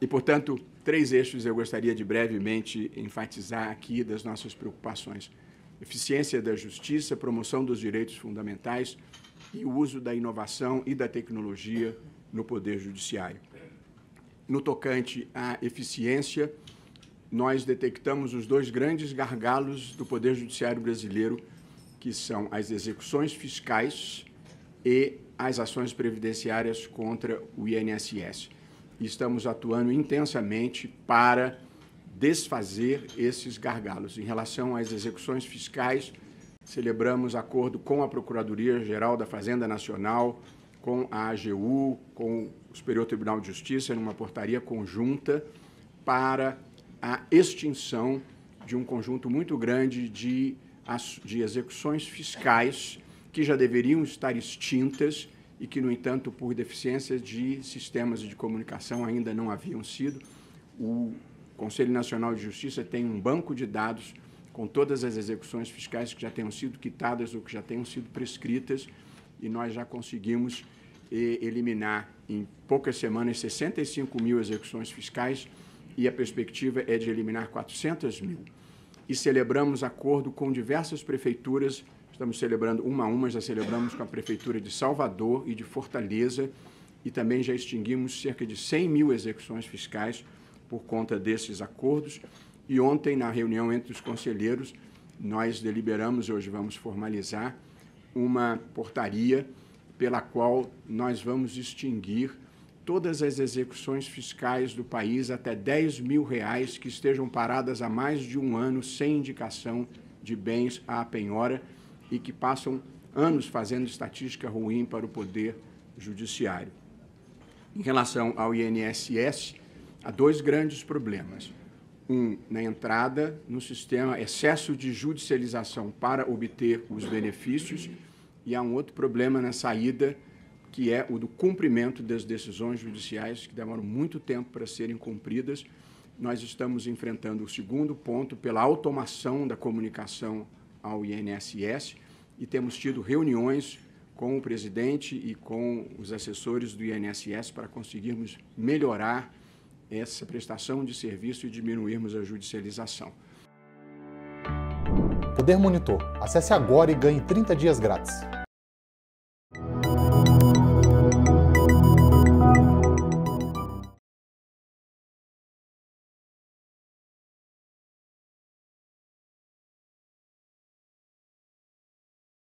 E, portanto, três eixos eu gostaria de brevemente enfatizar aqui das nossas preocupações: eficiência da justiça, promoção dos direitos fundamentais e o uso da inovação e da tecnologia no Poder Judiciário. No tocante à eficiência, nós detectamos os dois grandes gargalos do Poder Judiciário brasileiro, que são as execuções fiscais e as ações previdenciárias contra o INSS. Estamos atuando intensamente para desfazer esses gargalos. Em relação às execuções fiscais, celebramos acordo com a Procuradoria-Geral da Fazenda Nacional, com a AGU, com o Superior Tribunal de Justiça, numa portaria conjunta para a extinção de um conjunto muito grande de execuções fiscais que já deveriam estar extintas e que, no entanto, por deficiência de sistemas de comunicação ainda não haviam sido. O Conselho Nacional de Justiça tem um banco de dados com todas as execuções fiscais que já tenham sido quitadas ou que já tenham sido prescritas, e nós já conseguimos eliminar em poucas semanas 65 mil execuções fiscais, e a perspectiva é de eliminar 400 mil. E celebramos acordo com diversas prefeituras. Estamos celebrando uma a uma, já celebramos com a Prefeitura de Salvador e de Fortaleza, e também já extinguimos cerca de 100 mil execuções fiscais por conta desses acordos. E ontem, na reunião entre os conselheiros, nós deliberamos, hoje vamos formalizar, uma portaria pela qual nós vamos extinguir todas as execuções fiscais do país até R$10 mil que estejam paradas há mais de um ano sem indicação de bens à penhora, e que passam anos fazendo estatística ruim para o Poder Judiciário. Em relação ao INSS, há dois grandes problemas. Um, na entrada no sistema, excesso de judicialização para obter os benefícios, e há um outro problema na saída, que é o do cumprimento das decisões judiciais, que demoram muito tempo para serem cumpridas. Nós estamos enfrentando o segundo ponto pela automação da comunicação ao INSS, e temos tido reuniões com o presidente e com os assessores do INSS para conseguirmos melhorar essa prestação de serviço e diminuirmos a judicialização. Poder Monitor. Acesse agora e ganhe 30 dias grátis.